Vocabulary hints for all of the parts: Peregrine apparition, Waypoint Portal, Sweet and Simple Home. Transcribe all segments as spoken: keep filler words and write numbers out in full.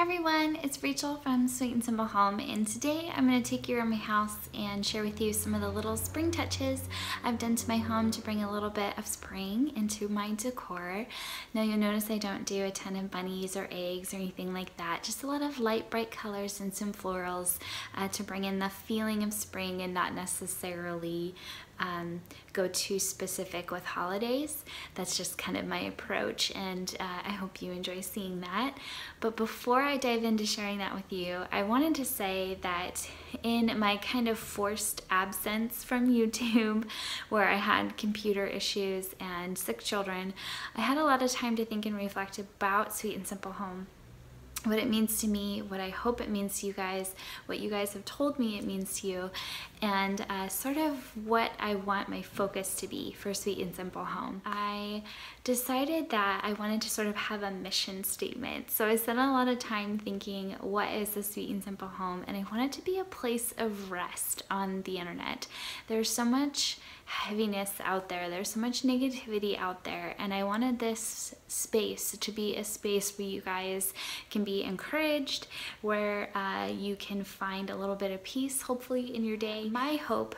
Hi everyone, it's Rachel from Sweet and Simple Home, and today I'm going to take you around my house and share with you some of the little spring touches I've done to my home to bring a little bit of spring into my decor. Now you'll notice I don't do a ton of bunnies or eggs or anything like that, just a lot of light bright colors and some florals uh, to bring in the feeling of spring and not necessarily Um, go too specific with holidays. That's just kind of my approach, and uh, I hope you enjoy seeing that. But before I dive into sharing that with you, I wanted to say that in my kind of forced absence from YouTube, where I had computer issues and sick children, I had a lot of time to think and reflect about Sweet and Simple Home. What it means to me, what I hope it means to you guys, what you guys have told me it means to you, and uh, sort of what I want my focus to be for Sweet and Simple Home. I decided that I wanted to sort of have a mission statement. So I spent a lot of time thinking, what is the Sweet and Simple Home? And I wanted to be a place of rest on the internet. There's so much heaviness out there, there's so much negativity out there, and I wanted this space to be a space where you guys can be encouraged, where uh, you can find a little bit of peace hopefully in your day. My hope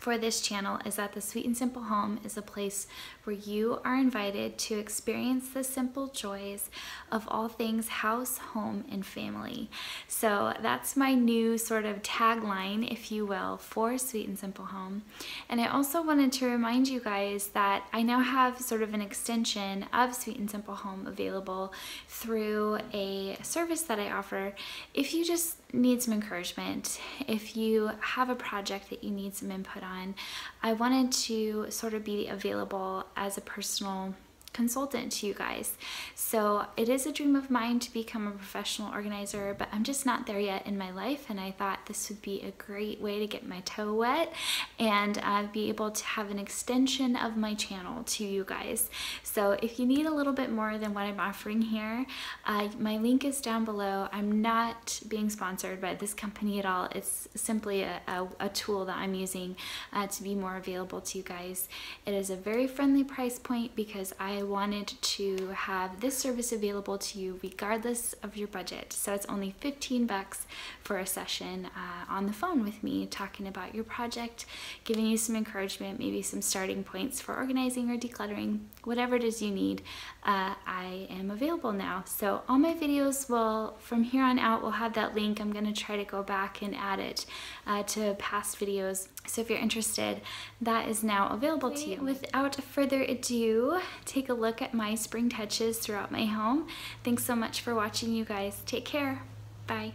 for this channel is that the Sweet and Simple Home is a place where you are invited to experience the simple joys of all things house, home, and family. So that's my new sort of tagline, if you will, for Sweet and Simple Home. And I also wanted to remind you guys that I now have sort of an extension of Sweet and Simple Home available through a service that I offer. If you just need some encouragement, if you have a project that you need some input on, I wanted to sort of be available as a personal consultant to you guys. So it is a dream of mine to become a professional organizer, but I'm just not there yet in my life, and I thought this would be a great way to get my toe wet and uh, be able to have an extension of my channel to you guys. So if you need a little bit more than what I'm offering here, uh, my link is down below. I'm not being sponsored by this company at all. It's simply a, a, a tool that I'm using uh, to be more available to you guys. It is a very friendly price point because I I wanted to have this service available to you regardless of your budget. So it's only fifteen bucks for a session uh, on the phone with me, talking about your project, giving you some encouragement, maybe some starting points for organizing or decluttering, whatever it is you need. Uh, I am available now. So all my videos will, from here on out, will have that link. I'm going to try to go back and add it uh, to past videos. So if you're interested, that is now available to you. Without further ado, take a look at my spring touches throughout my home. Thanks so much for watching, you guys. Take care. Bye.